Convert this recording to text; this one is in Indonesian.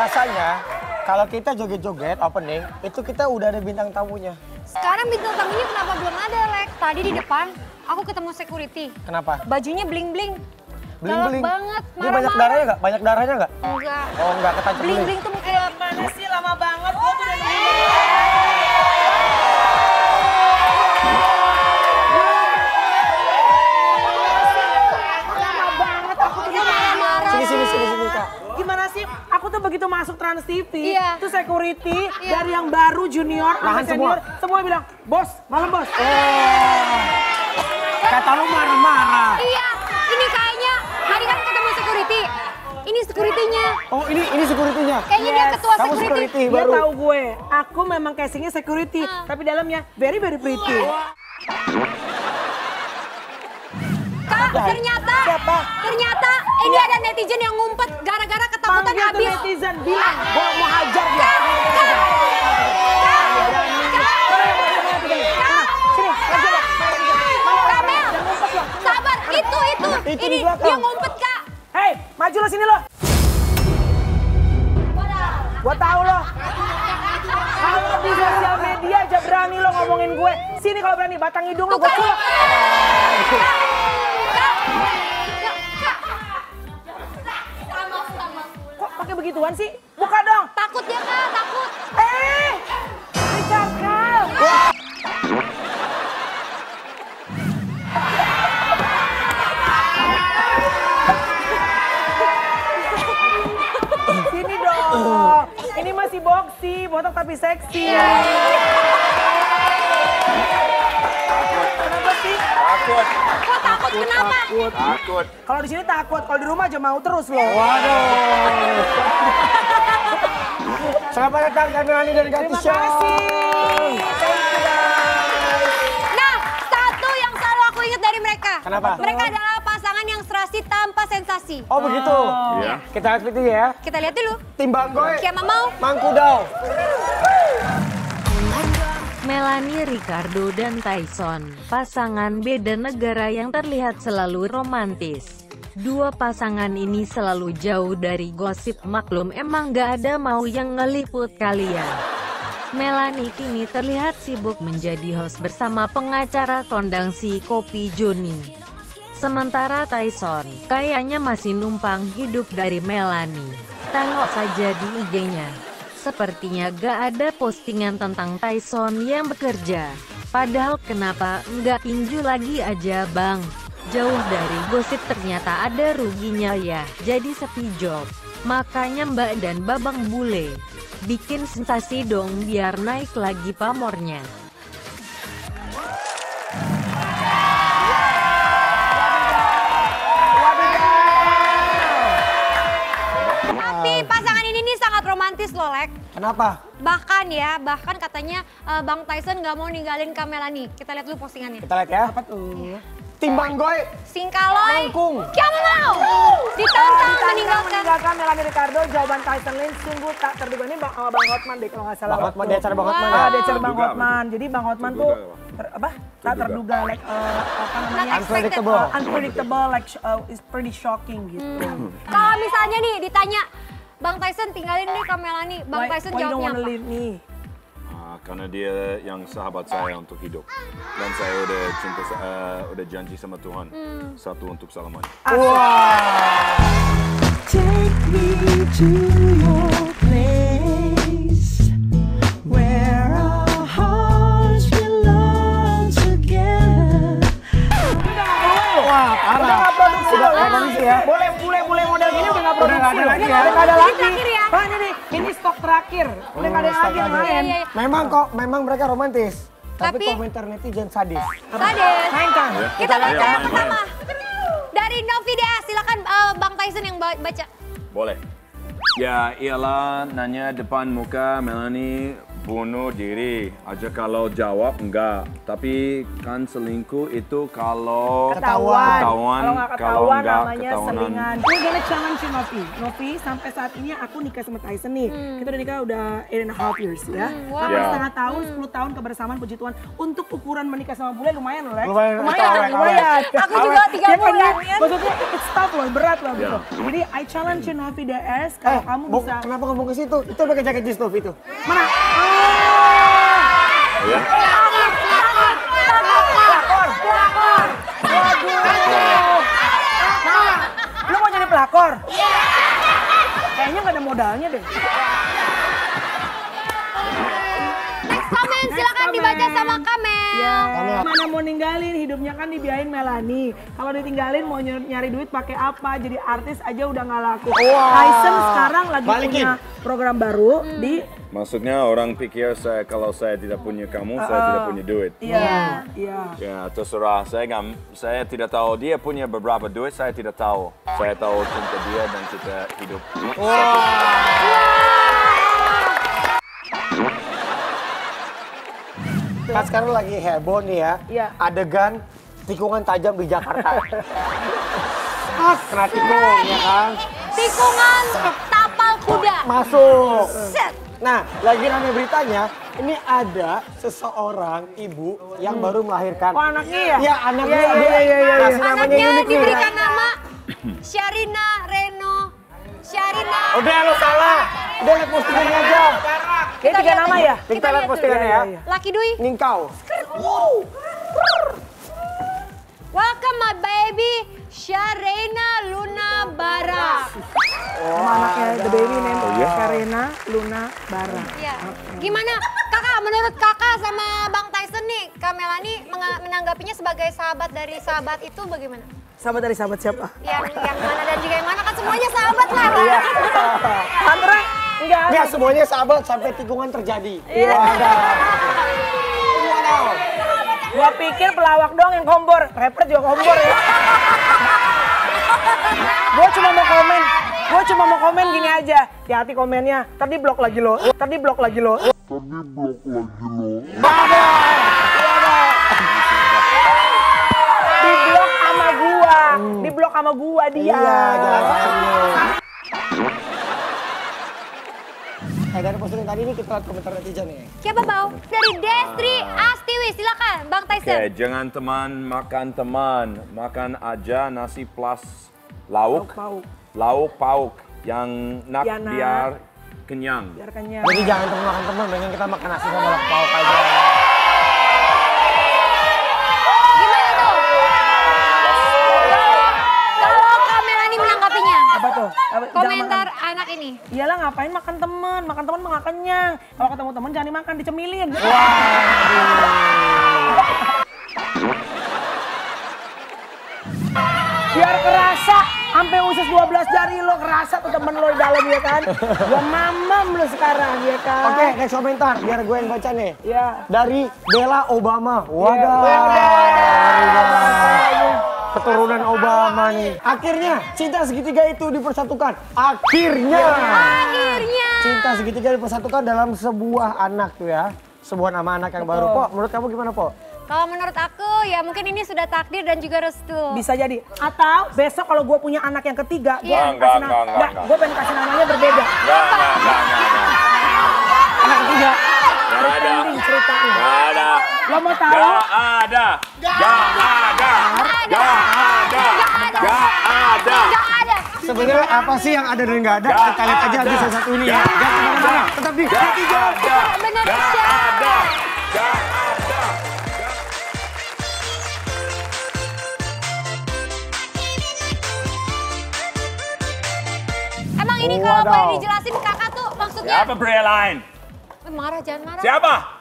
Biasanya kalau kita joget-joget opening itu kita udah ada bintang tamunya. Sekarang bintang tamunya kenapa belum ada, Lek? Tadi di depan aku ketemu security. Kenapa? Bajunya bling-bling. Bling-bling banget. Marah-marah. Dia banyak darahnya nggak? Banyak darahnya nggak? Enggak. Oh, enggak, ketancep bling. Bling-bling tuh kayak mana sih, lama banget gua tuh udah aku tuh begitu masuk Trans TV, iya, tuh security, iya, dari yang baru junior, lahan senior, semua bilang, bos, malam bos. Kata lu marah-marah. Iya, ini kayaknya, hari kan ketemu security, ini security-nya. Oh, ini security-nya? Kayaknya dia ketua security. Kamu security baru. Dia tahu gue, aku memang casingnya security, tapi dalamnya very, very pretty. Kak, ternyata ini ada netizen yang ngumpet gara-gara ketakutan habis. Netizen bilang, gua mau hajar dia. Sabar, itu. Ini dia ngumpet, Kak. Hei, maju lo sini lo. Gua tahu lo. Kalau di sosial media aja berani lo ngomongin gue. Sini kalau berani, batang hidung lo gua culek. Kok pakai begituan sih? Buka dong. Takut dia, Kak, takut. Dicakal. Sini dong. Ini masih boxy, botak tapi seksi. Kenapa sih? Takut. Takut, kenapa? Takut. Kalau di sini takut, kalau di rumah aja mau terus loh. Waduh. Selamat datang Kak Melanie dari Gatishow. Terima kasih. Nah, satu yang selalu aku ingat dari mereka. Kenapa? Mereka adalah pasangan yang serasi tanpa sensasi. Oh begitu. Iya. Kita lihat itu ya. Kita lihat dulu. Timbang goy. Siapa mau? Mangkudau. Melanie Ricardo dan Tyson, pasangan beda negara yang terlihat selalu romantis. Dua pasangan ini selalu jauh dari gosip, maklum emang gak ada mau yang ngeliput kalian. Melanie kini terlihat sibuk menjadi host bersama pengacara kondang si Kopi Joni. Sementara Tyson, kayaknya masih numpang hidup dari Melanie. Tengok saja di IG-nya. Sepertinya gak ada postingan tentang Tyson yang bekerja. Padahal kenapa nggak tinju lagi aja bang? Jauh dari gosip ternyata ada ruginya ya. Jadi sepi job. Makanya Mbak dan Babang Bule. Bikin sensasi dong biar naik lagi pamornya. Romantis loh, Lek. Kenapa? Bahkan katanya Bang Tyson gak mau ninggalin Kak Melanie. Kita lihat dulu postingannya. Kita lihat ya. Apa tuh? Iya. Timbang goy. Singkaloy. Mangkung. Kiamelau. Ditantang meninggalkan Melanie Ricardo. Jawaban Tyson Lin sungguh tak terduga. Ini Bang Hotman deh kalau gak salah. Bang Hotman, diacara Bang Hotman. Wow. Diacara Bang Hotman. Jadi Bang Hotman tuh tak terduga, like apa namanya? Unpredictable, like is pretty shocking gitu. Kalau misalnya nih ditanya, Bang Tyson tinggalin deh Kak Melanie. Bang Tyson jawabnya apa? Karena dia yang sahabat saya untuk hidup. Dan saya udah cinta, udah janji sama Tuhan. Satu untuk selamanya. Wow. Take me to your place where our hearts belong together. Wah, parah. Boleh model gini udah nggak produksi. Udah nggak ada lagi. Pak, ini stok terakhir. Udah nggak ada lagi yang lain. Memang mereka romantis. Tapi komentar netizen sadis. Sadis. Mainkan. Kita baca yang pertama. Dari Novidia, silakan Bang Tyson yang baca. Boleh. Ya iyalah, nanya depan muka Melanie bunuh diri aja kalau jawab enggak, tapi kan selingkuh itu kalau ketahuan, kalau enggak ketahuan. Ini adalah challenge Novi. Novi sampai saat ini aku nikah sama Tyson nih. Kita udah nikah udah 8.5 years ya. 8,5 tahun, 10 tahun kebersamaan, puji Tuhan. Untuk ukuran menikah sama bule lumayan loh, Lex. Lumayan. Aku juga 3 bulan. Maksudnya it's tough loh, berat loh gitu. Jadi I challenge Novi DS kalau kamu bisa. Kenapa ngomong ke situ? Itu pakai jaket jeans Novi itu. Mana? Lu mau jadi pelakor? Kayaknya nggak ada modalnya deh. Next comment silakan dibaca sama Kamel. Mana mau ninggalin, hidupnya kan dibiayain Melanie. Kalau ditinggalin mau nyari duit pakai apa? Jadi artis aja udah nggak laku. Tyson sekarang lagi punya program baru di. Maksudnya orang pikir saya kalau saya tidak punya kamu, saya tidak punya duit. Iya. Terserah, saya tidak tahu dia punya beberapa duit, saya tidak tahu. Saya tahu cinta dia dan kita hidup. Kan sekarang lagi heboh nih ya, adegan tikungan tajam di Jakarta. Kena tikung ya kan? Tikungan tapal kuda. Masuk. Nah, lagi rame beritanya, ini ada seseorang ibu yang baru melahirkan. Oh, anaknya ya? Iya, anaknya. Anaknya diberikan nama Syahrini Luna. Udah, lo salah. Udah, lihat postingannya aja. Ini 3 nama ya? Kita lihat postingannya ya. Laki Dwi. Ningkau. Welcome my baby, Syahrini Luna Bara. Anaknya the baby name Syahrini Luna Bara. Gimana kakak, menurut kakak sama Bang Tyson nih, Kak Melanie menanggapinya sebagai sahabat dari sahabat itu bagaimana? Sahabat dari sahabat siapa? Yang mana dan juga yang mana, kan semuanya sahabat lah. Andre, enggak semuanya sahabat sampai tikungan terjadi. Gua pikir pelawak doang yang kompor, rapper juga kompor ya. Gue cuma mau komen gini aja. Hati-hati komennya, tadi blok lagi lo. Di blok sama gua dia. Dari postingan tadi ini kita lihat komentar netizen nih. Siapa bau? Dari Destri Astiwi, silakan Bang Tyson. Oke, jangan teman makan aja nasi plus lauk pauk yang nak biar kenyang. Jadi jangan teman makan teman, mending kita makan nasi sama lauk pauk aja. Gimana tuh? Kalau Kak Melanie menanggapinya? Apa tuh? Komentar anak ini. Iyalah, ngapain makan teman mah gak kenyang. Kalau ketemu teman jangan dimakan, dicemilin. Biar kerasa sampai usus 12 jari lo kerasa tuh temen lo di dalam ya kan. Gua mamam lo sekarang ya kan. Oke, next komentar biar gue yang baca nih. Iya. Dari Bella Obama. Waduh. Keturunan Obama nih. Akhirnya cinta segitiga itu dipersatukan. Akhirnya. Cinta segitiga dipersatukan dalam sebuah anak tuh ya. Sebuah nama anak yang baru. Po, menurut kamu gimana, Po? Kalau menurut aku ya mungkin ini sudah takdir dan juga restu. Bisa jadi. Atau besok kalau gue punya anak yang ketiga, gue pengen kasih namanya berbeda. Anak ketiga. Gak ada. Lo mau tahu? Gak ada. Sebenarnya apa sih yang ada dan gak ada? Kita lihat aja di salah satu ini ya. Tetap di NETIJEN. Gak ada. Emang ini kalau boleh dijelasin kakak tuh maksudnya? Siapa Brelain? Marah, jangan marah. Siapa?